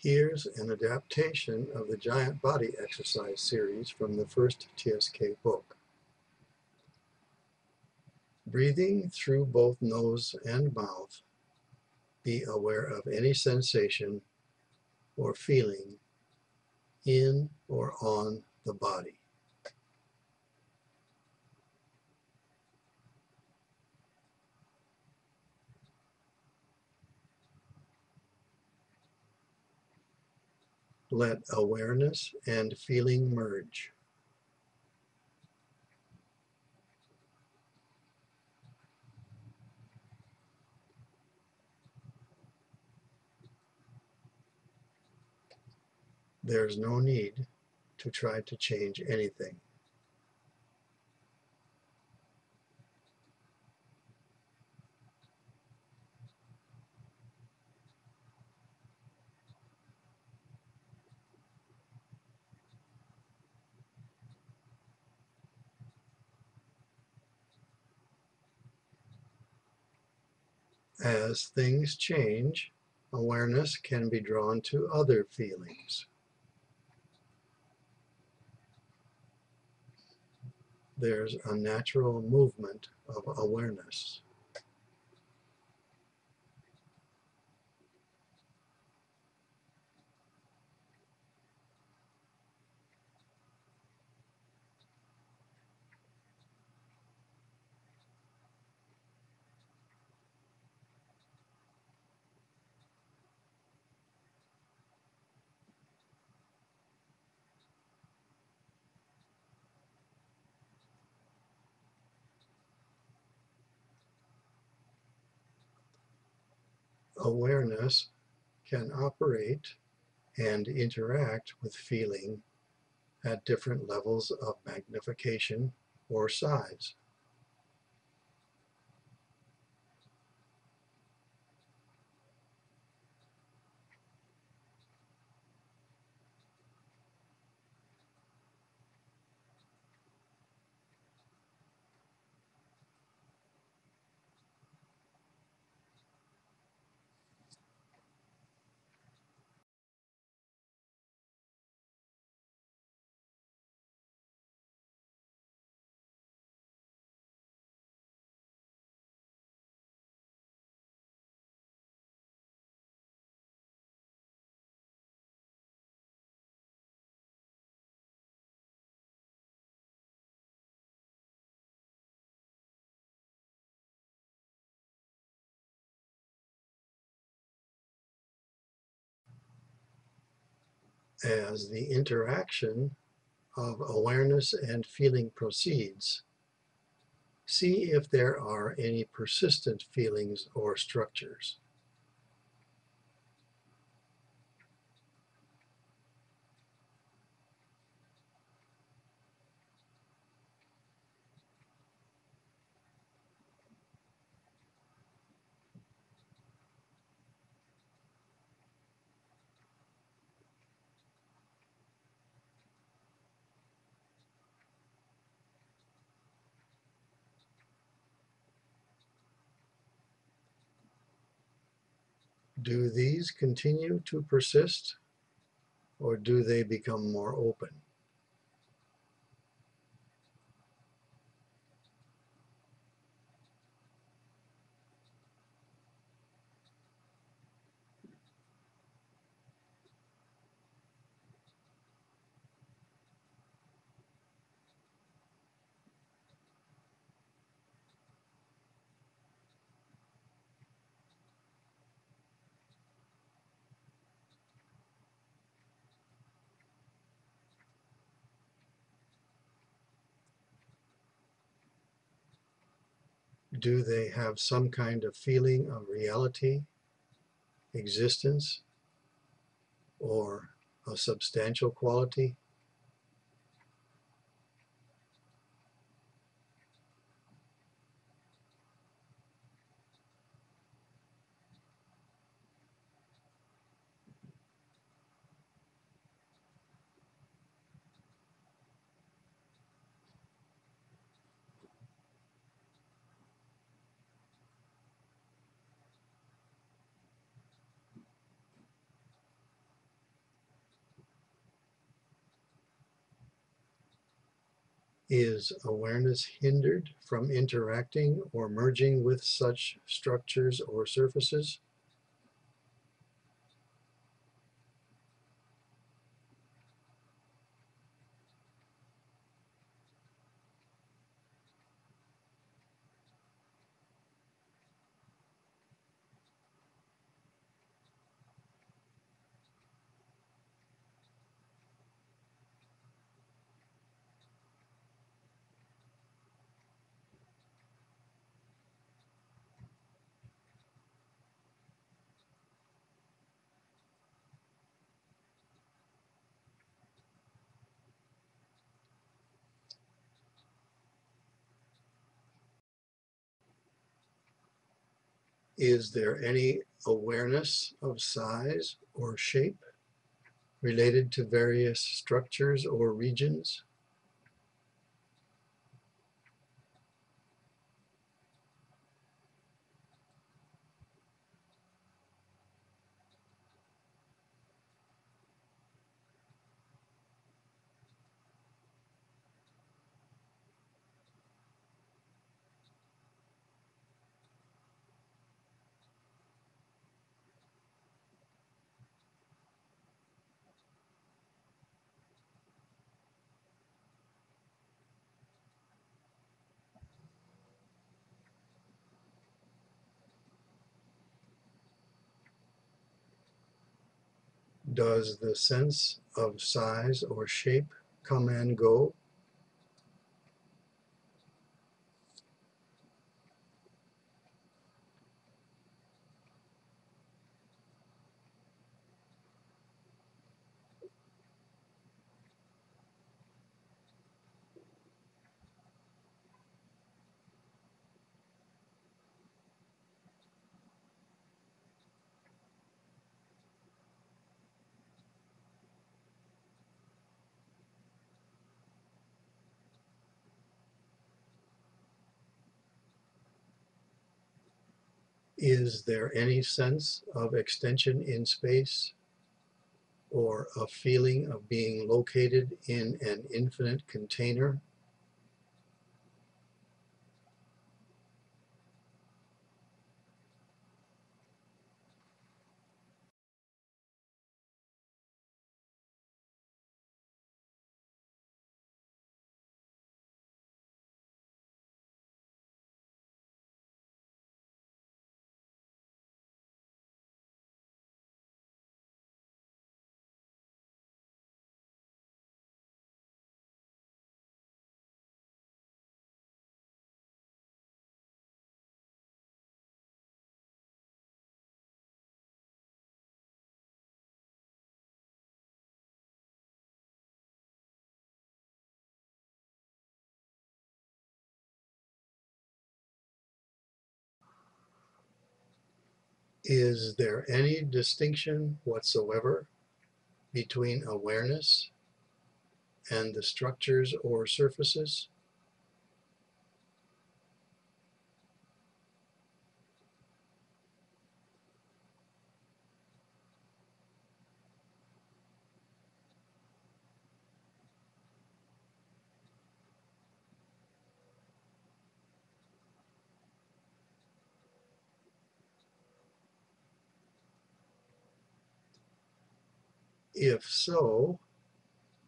Here's an adaptation of the giant body exercise series from the first TSK book. Breathing through both nose and mouth, be aware of any sensation or feeling in or on the body. Let awareness and feeling merge. There's no need to try to change anything. As things change, awareness can be drawn to other feelings. There's a natural movement of awareness. Awareness can operate and interact with feeling at different levels of magnification or size. As the interaction of awareness and feeling proceeds, see if there are any persistent feelings or structures. Do these continue to persist, or do they become more open? Do they have some kind of feeling of reality, existence, or a substantial quality? Is awareness hindered from interacting or merging with such structures or surfaces? Is there any awareness of size or shape related to various structures or regions? Does the sense of size or shape come and go? Is there any sense of extension in space or a feeling of being located in an infinite container? Is there any distinction whatsoever between awareness and the structures or surfaces? If so,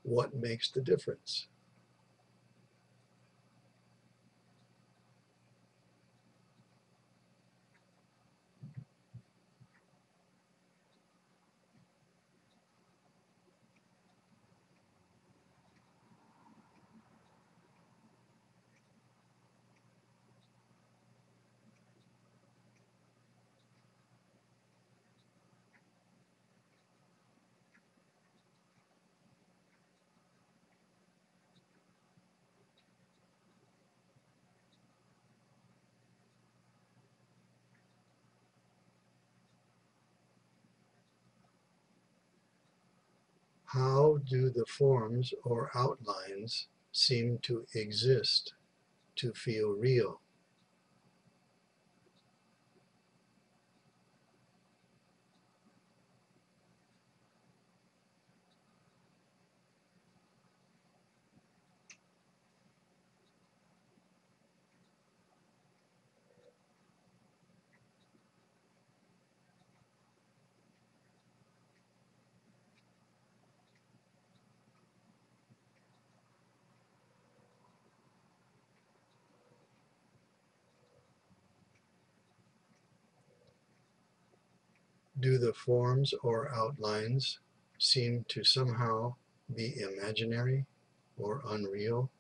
what makes the difference? How do the forms or outlines seem to exist to feel real? do the forms or outlines seem to somehow be imaginary or unreal?